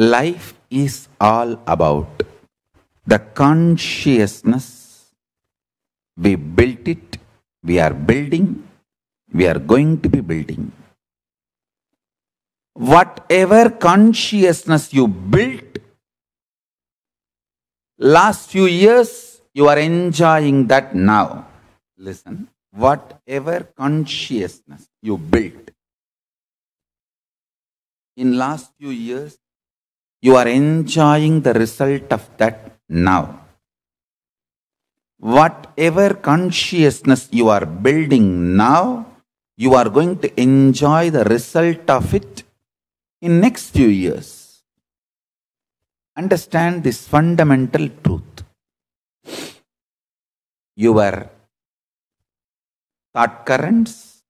Life is all about the consciousness. We built it, we are building, we are going to be building. Whatever consciousness you built, last few years you are enjoying that now. Listen, whatever consciousness you built, in last few years, you are enjoying the result of that now. Whatever consciousness you are building now, you are going to enjoy the result of it in next few years. Understand this fundamental truth. Your thought currents,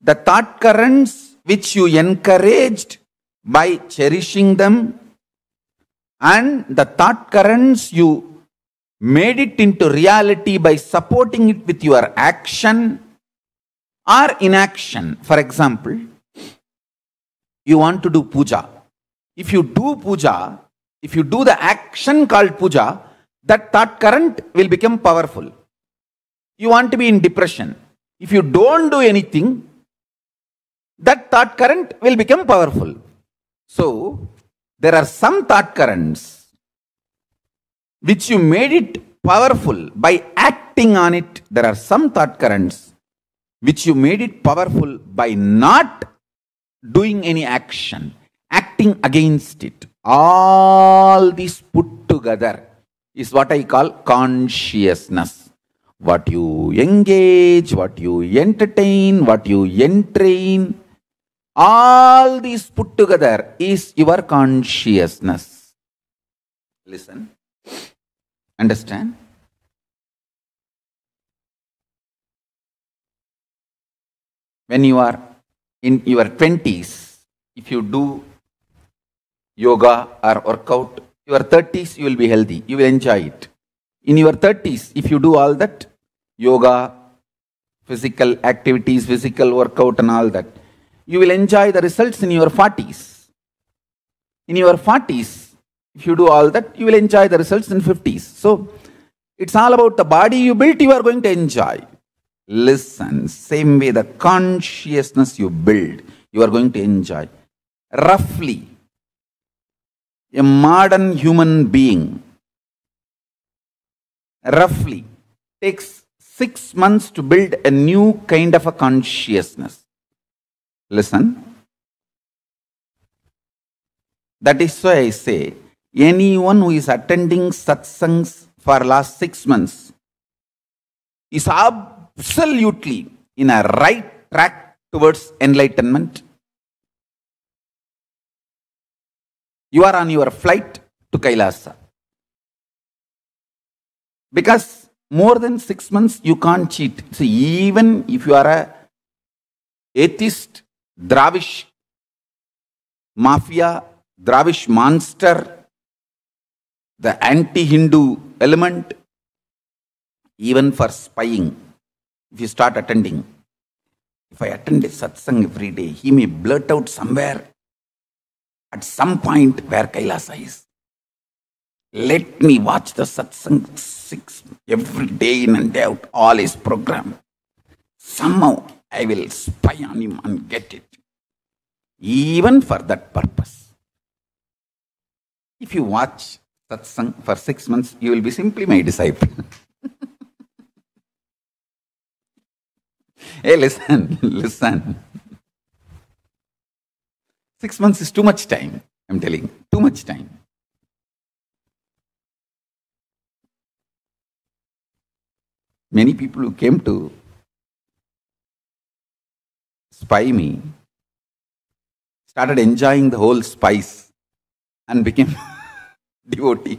the thought currents which you encouraged by cherishing them, and the thought currents you made it into reality by supporting it with your action or inaction. For example, you want to do puja. If you do puja, if you do the action called puja, that thought current will become powerful. You want to be in depression. If you don't do anything, that thought current will become powerful. So, there are some thought currents which you made it powerful by acting on it. There are some thought currents which you made it powerful by not doing any action, acting against it. All these put together is what I call consciousness. What you engage, what you entertain, what you entrain, all these put together is your consciousness. Listen, understand. When you are in your 20s, if you do yoga or workout, your 30s you will be healthy, you will enjoy it. In your 30s, if you do all that, yoga, physical activities, physical workout and all that, you will enjoy the results in your 40s. In your 40s, if you do all that, you will enjoy the results in 50s. So, it's all about the body you built, you are going to enjoy. Listen, same way the consciousness you build, you are going to enjoy. Roughly, a modern human being roughly takes 6 months to build a new kind of a consciousness. Listen. That is why I say, anyone who is attending satsangs for last 6 months is absolutely in a right track towards enlightenment. You are on your flight to Kailash. Because more than 6 months, you can't cheat. See, even if you are an atheist, Dravish mafia, Dravish monster, the anti-Hindu element, even for spying, if you start attending, if I attend a satsang every day, he may blurt out somewhere, at some point where Kailash is. Let me watch the satsang 6 every day in and day out, all his program. Somehow I will spy on him and get it. Even for that purpose. If you watch satsang for 6 months, you will be simply my disciple. Hey, listen, listen. 6 months is too much time, I'm telling you, too much time. Many people who came to spy me started enjoying the whole spice and became devotee.